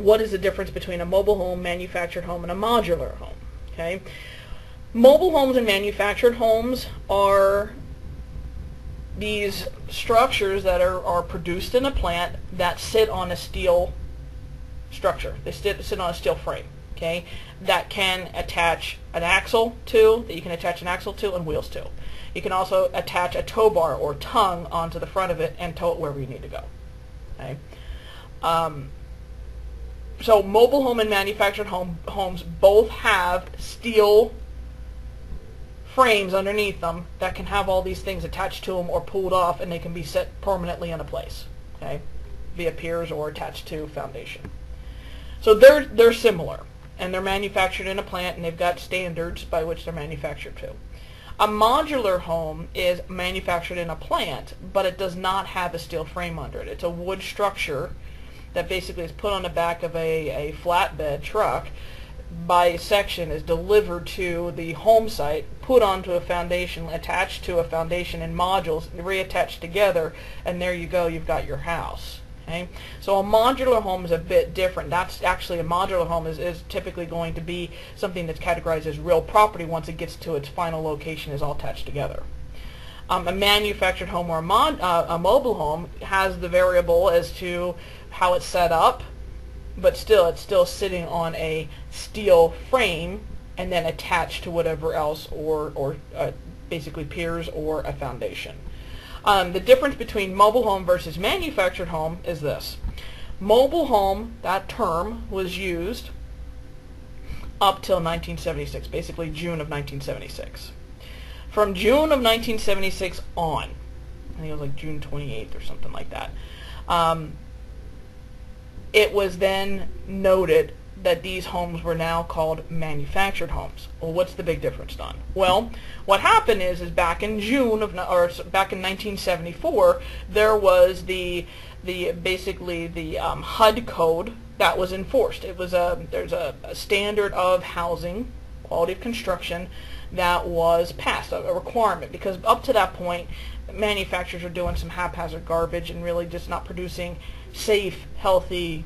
What is the difference between a mobile home, manufactured home, and a modular home? Okay, mobile homes and manufactured homes are these structures that are produced in a plant that sit on a steel structure. They sit on a steel frame, okay, that can attach an axle to, that you can attach an axle to and wheels to. You can also attach a tow bar or tongue onto the front of it and tow it wherever you need to go. Okay. So mobile home and manufactured homes both have steel frames underneath them that can have all these things attached to them or pulled off, and they can be set permanently into place, okay, via piers or attached to foundation. So they're similar, and they're manufactured in a plant, and they've got standards by which they're manufactured to. A modular home is manufactured in a plant, but it does not have a steel frame under it. It's a wood structure that basically is put on the back of a flatbed truck by section, is delivered to the home site, put onto a foundation, attached to a foundation in modules, reattached together, and there you go, you've got your house. Okay? So a modular home is a bit different. That's actually, a modular home is typically going to be something that's categorized as real property once it gets to its final location, is all attached together. A manufactured home or a mobile home has the variable as to how it's set up, but still it's still sitting on a steel frame and then attached to whatever else, or basically piers or a foundation. The difference between mobile home versus manufactured home is this. Mobile home, that term was used up till 1976, basically June of 1976. From June of 1976 on, I think it was like June 28th or something like that, it was then noted that these homes were now called manufactured homes. Well, what's the big difference, Don? Well, what happened is back in June of, or back in 1974, there was basically the HUD code that was enforced. It was there's a standard of housing, quality of construction, that was passed, a requirement, because up to that point, manufacturers were doing some haphazard garbage and really just not producing safe, healthy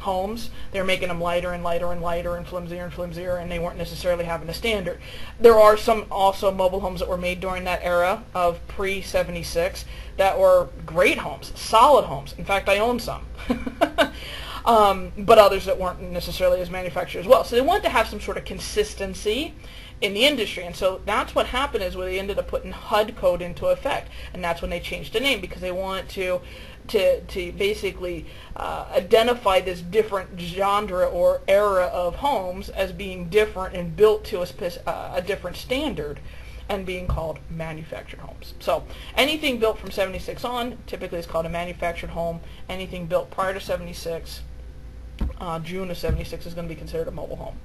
homes. They're making them lighter and lighter and lighter and flimsier and flimsier, and they weren't necessarily having a standard. There are some also mobile homes that were made during that era of pre-76 that were great homes, solid homes. In fact, I own some. But others that weren't necessarily as manufactured as well. So they wanted to have some sort of consistency in the industry, and so that's what happened, is where they ended up putting HUD code into effect, and that's when they changed the name, because they wanted to basically identify this different genre or era of homes as being different and built to a different standard, and being called manufactured homes. So anything built from 76 on typically is called a manufactured home. Anything built prior to 76, June of 76, is going to be considered a mobile home.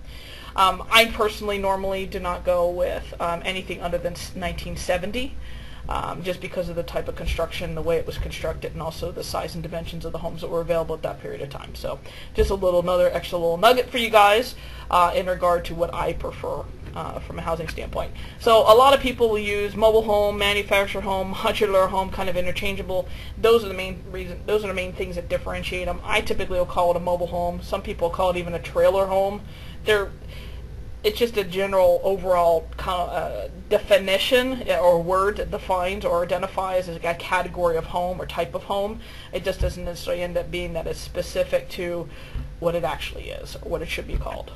I personally normally do not go with anything other than 1970, just because of the type of construction, the way it was constructed, and also the size and dimensions of the homes that were available at that period of time. So just another extra little nugget for you guys in regard to what I prefer from a housing standpoint. So a lot of people will use mobile home, manufactured home, modular home, kind of interchangeable. Those are the main reason. Those are the main things that differentiate them. I typically will call it a mobile home. Some people call it even a trailer home. It's just a general overall kind of definition or word that defines or identifies as a category of home or type of home. It just doesn't necessarily end up being that it's specific to what it actually is or what it should be called.